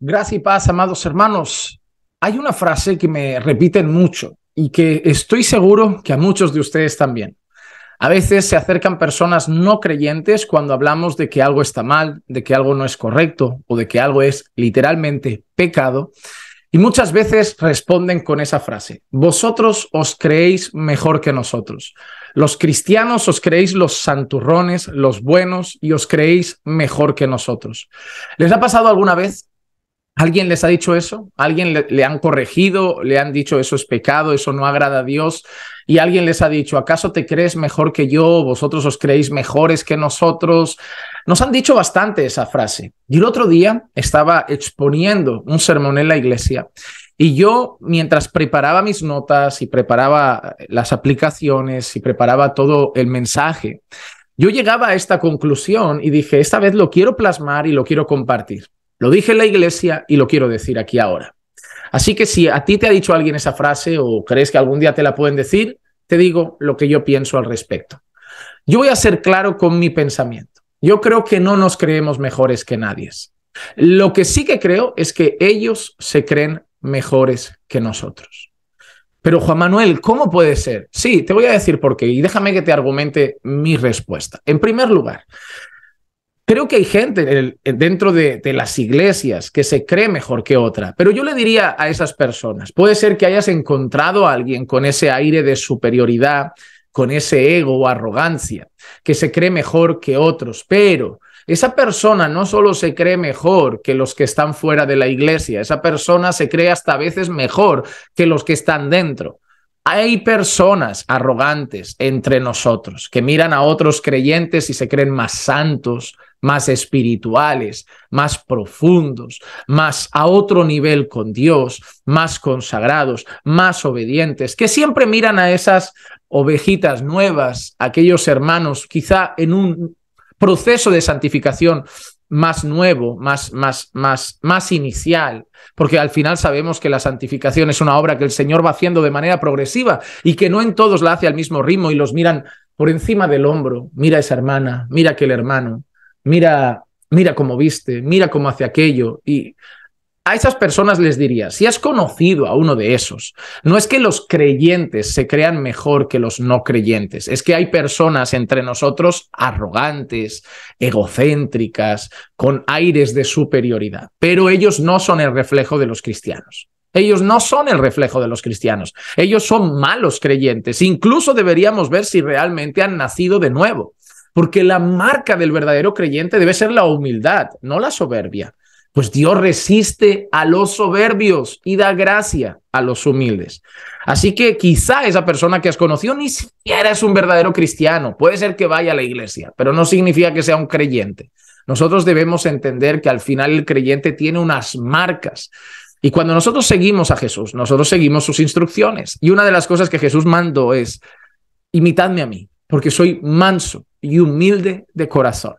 Gracias y paz, amados hermanos. Hay una frase que me repiten mucho y que estoy seguro que a muchos de ustedes también. A veces se acercan personas no creyentes cuando hablamos de que algo está mal, de que algo no es correcto o de que algo es literalmente pecado, y muchas veces responden con esa frase: vosotros os creéis mejor que nosotros. Los cristianos os creéis los santurrones, los buenos, y os creéis mejor que nosotros. ¿Les ha pasado alguna vez? ¿Alguien les ha dicho eso? ¿Alguien le han corregido? ¿Le han dicho eso es pecado, eso no agrada a Dios? Y alguien les ha dicho, ¿acaso te crees mejor que yo? ¿Vosotros os creéis mejores que nosotros? Nos han dicho bastante esa frase. Y el otro día estaba exponiendo un sermón en la iglesia y yo, mientras preparaba mis notas y preparaba las aplicaciones y preparaba todo el mensaje, yo llegaba a esta conclusión y dije, esta vez lo quiero plasmar y lo quiero compartir. Lo dije en la iglesia y lo quiero decir aquí ahora. Así que si a ti te ha dicho alguien esa frase o crees que algún día te la pueden decir, te digo lo que yo pienso al respecto. Yo voy a ser claro con mi pensamiento. Yo creo que no nos creemos mejores que nadie. Lo que sí que creo es que ellos se creen mejores que nosotros. Pero Juan Manuel, ¿cómo puede ser? Sí, te voy a decir por qué y déjame que te argumente mi respuesta. En primer lugar, creo que hay gente dentro de las iglesias que se cree mejor que otra, pero yo le diría a esas personas, puede ser que hayas encontrado a alguien con ese aire de superioridad, con ese ego o arrogancia, que se cree mejor que otros, pero esa persona no solo se cree mejor que los que están fuera de la iglesia, esa persona se cree hasta a veces mejor que los que están dentro. Hay personas arrogantes entre nosotros que miran a otros creyentes y se creen más santos, más espirituales, más profundos, más a otro nivel con Dios, más consagrados, más obedientes, que siempre miran a esas ovejitas nuevas, aquellos hermanos quizá en un proceso de santificación más nuevo, más inicial, porque al final sabemos que la santificación es una obra que el Señor va haciendo de manera progresiva y que no en todos la hace al mismo ritmo y los miran por encima del hombro. Mira a esa hermana, mira a aquel hermano, mira cómo viste, mira cómo hace aquello. Y a esas personas les diría, si has conocido a uno de esos, no es que los creyentes se crean mejor que los no creyentes, es que hay personas entre nosotros arrogantes, egocéntricas, con aires de superioridad, pero ellos no son el reflejo de los cristianos. Ellos no son el reflejo de los cristianos. Ellos son malos creyentes. Incluso deberíamos ver si realmente han nacido de nuevo, porque la marca del verdadero creyente debe ser la humildad, no la soberbia. Pues Dios resiste a los soberbios y da gracia a los humildes. Así que quizá esa persona que has conocido ni siquiera es un verdadero cristiano. Puede ser que vaya a la iglesia, pero no significa que sea un creyente. Nosotros debemos entender que al final el creyente tiene unas marcas. Y cuando nosotros seguimos a Jesús, nosotros seguimos sus instrucciones. Y una de las cosas que Jesús mandó es, imitadme a mí, porque soy manso y humilde de corazón.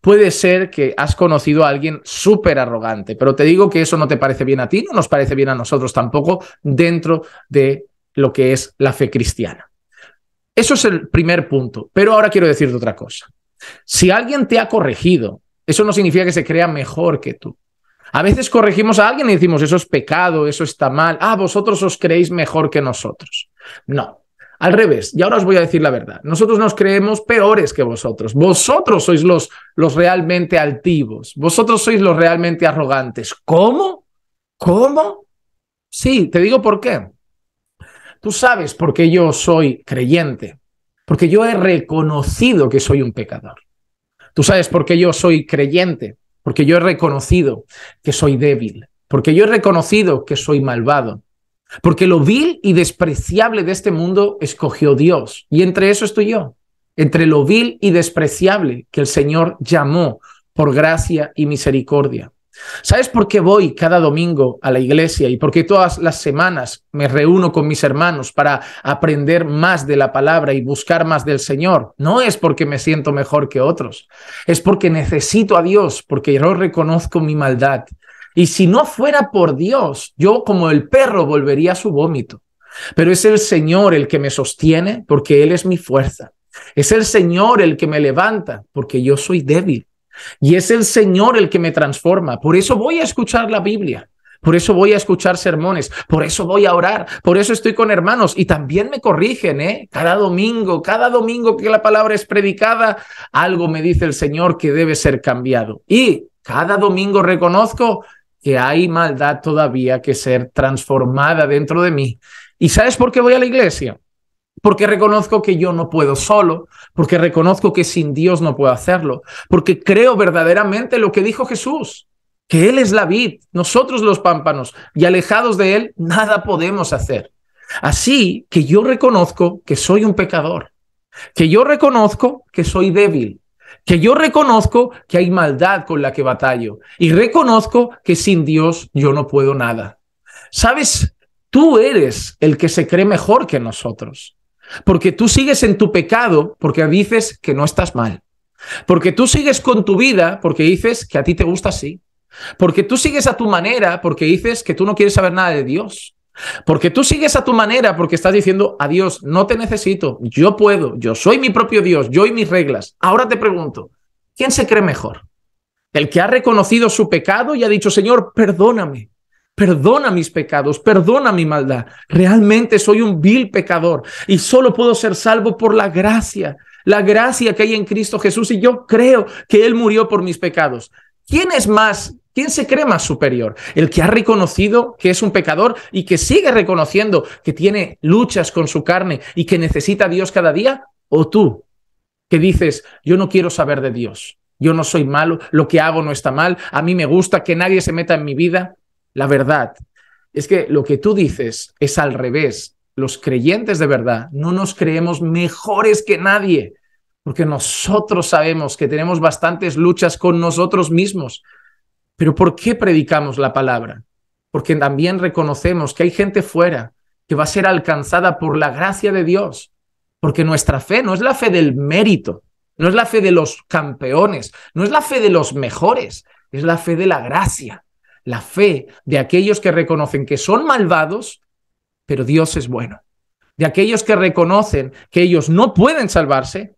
Puede ser que has conocido a alguien súper arrogante, pero te digo que eso no te parece bien a ti, no nos parece bien a nosotros tampoco dentro de lo que es la fe cristiana. Eso es el primer punto, pero ahora quiero decirte otra cosa. Si alguien te ha corregido, eso no significa que se crea mejor que tú. A veces corregimos a alguien y decimos, eso es pecado, eso está mal, ah, vosotros os creéis mejor que nosotros. No. Al revés, y ahora os voy a decir la verdad. Nosotros nos creemos peores que vosotros. Vosotros sois los realmente altivos. Vosotros sois los realmente arrogantes. ¿Cómo? ¿Cómo? Sí, te digo por qué. Tú sabes por qué yo soy creyente. Porque yo he reconocido que soy un pecador. Tú sabes por qué yo soy creyente. Porque yo he reconocido que soy débil. Porque yo he reconocido que soy malvado. Porque lo vil y despreciable de este mundo escogió Dios. Y entre eso estoy yo. Entre lo vil y despreciable que el Señor llamó por gracia y misericordia. ¿Sabes por qué voy cada domingo a la iglesia y por qué todas las semanas me reúno con mis hermanos para aprender más de la palabra y buscar más del Señor? No es porque me siento mejor que otros. Es porque necesito a Dios, porque yo reconozco mi maldad. Y si no fuera por Dios, yo como el perro volvería a su vómito. Pero es el Señor el que me sostiene porque Él es mi fuerza. Es el Señor el que me levanta porque yo soy débil. Y es el Señor el que me transforma. Por eso voy a escuchar la Biblia. Por eso voy a escuchar sermones, por eso voy a orar, por eso estoy con hermanos y también me corrigen, Cada domingo que la palabra es predicada, algo me dice el Señor que debe ser cambiado. Y cada domingo reconozco que hay maldad todavía que ser transformada dentro de mí. ¿Y sabes por qué voy a la iglesia? Porque reconozco que yo no puedo solo, porque reconozco que sin Dios no puedo hacerlo, porque creo verdaderamente lo que dijo Jesús. Que Él es la vid, nosotros los pámpanos, y alejados de Él, nada podemos hacer. Así que yo reconozco que soy un pecador, que yo reconozco que soy débil, que yo reconozco que hay maldad con la que batallo, y reconozco que sin Dios yo no puedo nada. ¿Sabes? Tú eres el que se cree mejor que nosotros, porque tú sigues en tu pecado porque dices que no estás mal, porque tú sigues con tu vida porque dices que a ti te gusta así, porque tú sigues a tu manera porque dices que tú no quieres saber nada de Dios, porque tú sigues a tu manera porque estás diciendo a Dios, no te necesito, yo puedo, yo soy mi propio Dios, yo y mis reglas. Ahora te pregunto, ¿quién se cree mejor? El que ha reconocido su pecado y ha dicho, Señor, perdóname, perdona mis pecados, perdona mi maldad, realmente soy un vil pecador y solo puedo ser salvo por la gracia, que hay en Cristo Jesús, y yo creo que Él murió por mis pecados. ¿Quién se cree más superior? El que ha reconocido que es un pecador y que sigue reconociendo que tiene luchas con su carne y que necesita a Dios cada día, o tú, que dices, yo no quiero saber de Dios, yo no soy malo, lo que hago no está mal, a mí me gusta que nadie se meta en mi vida. La verdad es que lo que tú dices es al revés. Los creyentes de verdad no nos creemos mejores que nadie. Porque nosotros sabemos que tenemos bastantes luchas con nosotros mismos. Pero ¿por qué predicamos la palabra? Porque también reconocemos que hay gente fuera que va a ser alcanzada por la gracia de Dios. Porque nuestra fe no es la fe del mérito, no es la fe de los campeones, no es la fe de los mejores, es la fe de la gracia. La fe de aquellos que reconocen que son malvados, pero Dios es bueno. De aquellos que reconocen que ellos no pueden salvarse,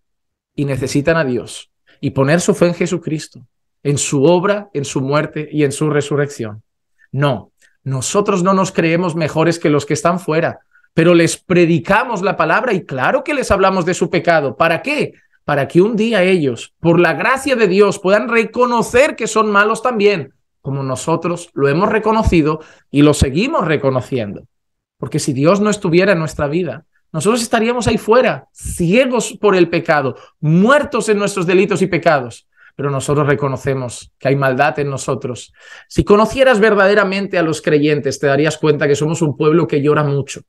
y necesitan a Dios, y poner su fe en Jesucristo, en su obra, en su muerte y en su resurrección. No, nosotros no nos creemos mejores que los que están fuera, pero les predicamos la palabra y claro que les hablamos de su pecado. ¿Para qué? Para que un día ellos, por la gracia de Dios, puedan reconocer que son malos también, como nosotros lo hemos reconocido y lo seguimos reconociendo. Porque si Dios no estuviera en nuestra vida, nosotros estaríamos ahí fuera, ciegos por el pecado, muertos en nuestros delitos y pecados. Pero nosotros reconocemos que hay maldad en nosotros. Si conocieras verdaderamente a los creyentes, te darías cuenta que somos un pueblo que llora mucho.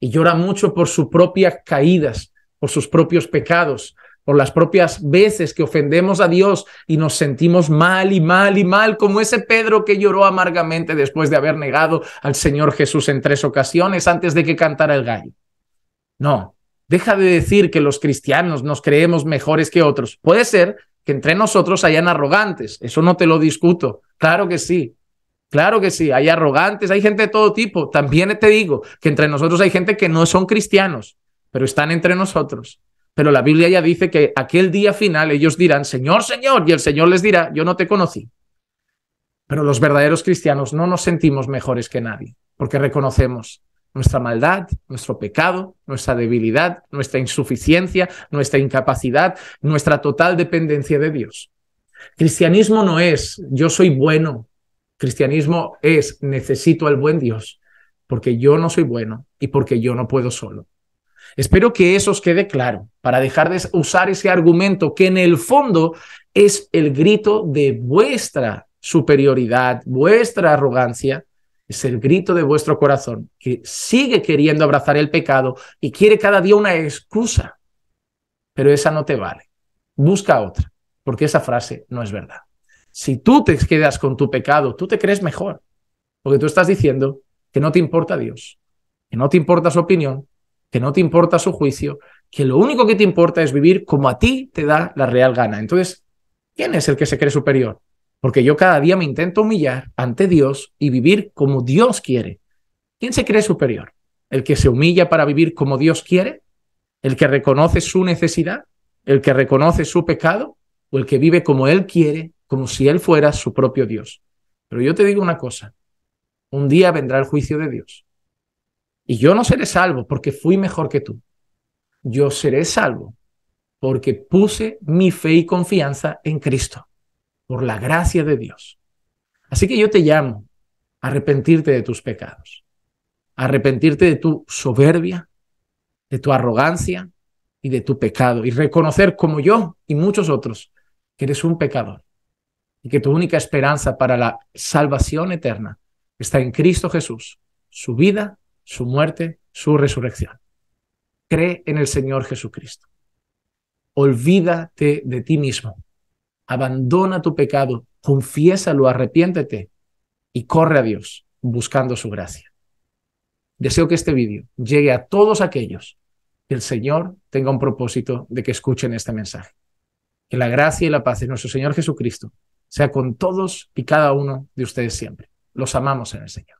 Y llora mucho por sus propias caídas, por sus propios pecados, por las propias veces que ofendemos a Dios y nos sentimos mal y mal y mal, como ese Pedro que lloró amargamente después de haber negado al Señor Jesús en 3 ocasiones antes de que cantara el gallo. No, deja de decir que los cristianos nos creemos mejores que otros. Puede ser que entre nosotros hayan arrogantes, eso no te lo discuto. Claro que sí, hay arrogantes, hay gente de todo tipo. También te digo que entre nosotros hay gente que no son cristianos, pero están entre nosotros. Pero la Biblia ya dice que aquel día final ellos dirán, Señor, Señor, y el Señor les dirá, yo no te conocí. Pero los verdaderos cristianos no nos sentimos mejores que nadie, porque reconocemos nuestra maldad, nuestro pecado, nuestra debilidad, nuestra insuficiencia, nuestra incapacidad, nuestra total dependencia de Dios. Cristianismo no es yo soy bueno. Cristianismo es necesito al buen Dios porque yo no soy bueno y porque yo no puedo solo. Espero que eso os quede claro para dejar de usar ese argumento que en el fondo es el grito de vuestra superioridad, vuestra arrogancia. Es el grito de vuestro corazón que sigue queriendo abrazar el pecado y quiere cada día una excusa. Pero esa no te vale. Busca otra, porque esa frase no es verdad. Si tú te quedas con tu pecado, tú te crees mejor. Porque tú estás diciendo que no te importa Dios, que no te importa su opinión, que no te importa su juicio, que lo único que te importa es vivir como a ti te da la real gana. Entonces, ¿quién es el que se cree superior? Porque yo cada día me intento humillar ante Dios y vivir como Dios quiere. ¿Quién se cree superior? el que se humilla para vivir como Dios quiere, el que reconoce su necesidad, el que reconoce su pecado, o el que vive como él quiere, como si él fuera su propio Dios. Pero yo te digo una cosa, un día vendrá el juicio de Dios. Y yo no seré salvo porque fui mejor que tú. Yo seré salvo porque puse mi fe y confianza en Cristo, por la gracia de Dios. Así que yo te llamo a arrepentirte de tus pecados, a arrepentirte de tu soberbia, de tu arrogancia y de tu pecado, y reconocer, como yo y muchos otros, que eres un pecador y que tu única esperanza para la salvación eterna está en Cristo Jesús, su vida, su muerte, su resurrección. Cree en el Señor Jesucristo. Olvídate de ti mismo. Abandona tu pecado, confiésalo, arrepiéntete y corre a Dios buscando su gracia. Deseo que este vídeo llegue a todos aquellos que el Señor tenga un propósito de que escuchen este mensaje. Que la gracia y la paz de nuestro Señor Jesucristo sea con todos y cada uno de ustedes siempre. Los amamos en el Señor.